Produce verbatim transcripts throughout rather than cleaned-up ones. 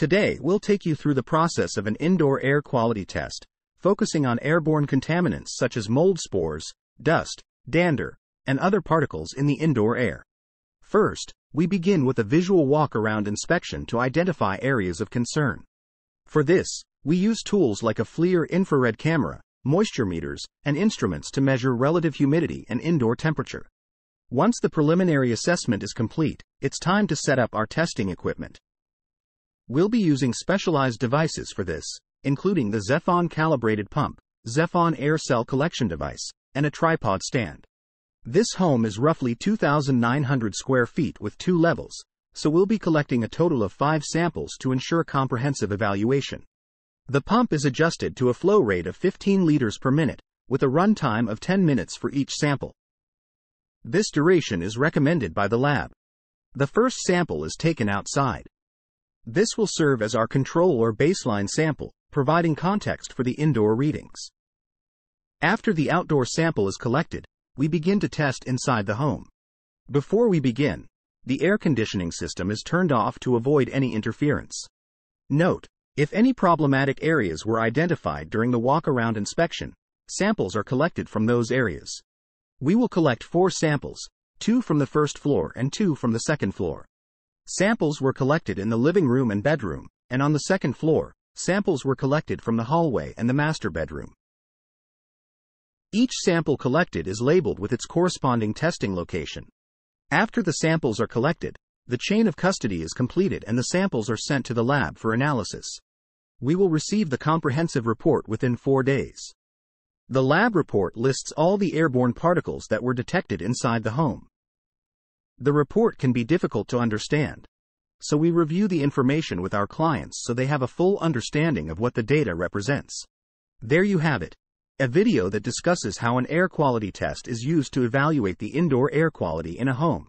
Today, we'll take you through the process of an indoor air quality test, focusing on airborne contaminants such as mold spores, dust, dander, and other particles in the indoor air. First, we begin with a visual walk-around inspection to identify areas of concern. For this, we use tools like a FLIR infrared camera, moisture meters, and instruments to measure relative humidity and indoor temperature. Once the preliminary assessment is complete, it's time to set up our testing equipment. We'll be using specialized devices for this, including the Zefon calibrated pump, Zefon air cell collection device, and a tripod stand. This home is roughly two thousand nine hundred square feet with two levels, so we'll be collecting a total of five samples to ensure comprehensive evaluation. The pump is adjusted to a flow rate of fifteen liters per minute, with a run time of ten minutes for each sample. This duration is recommended by the lab. The first sample is taken outside. This will serve as our control or baseline sample, providing context for the indoor readings. After the outdoor sample is collected, we begin to test inside the home. Before we begin, the air conditioning system is turned off to avoid any interference. Note, if any problematic areas were identified during the walk-around inspection, samples are collected from those areas. We will collect four samples, two from the first floor and two from the second floor. Samples were collected in the living room and bedroom, and on the second floor, samples were collected from the hallway and the master bedroom. Each sample collected is labeled with its corresponding testing location. After the samples are collected, the chain of custody is completed and the samples are sent to the lab for analysis. We will receive the comprehensive report within four days. The lab report lists all the airborne particles that were detected inside the home. The report can be difficult to understand, so we review the information with our clients so they have a full understanding of what the data represents. There you have it. A video that discusses how an air quality test is used to evaluate the indoor air quality in a home.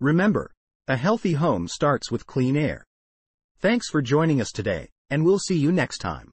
Remember, a healthy home starts with clean air. Thanks for joining us today, and we'll see you next time.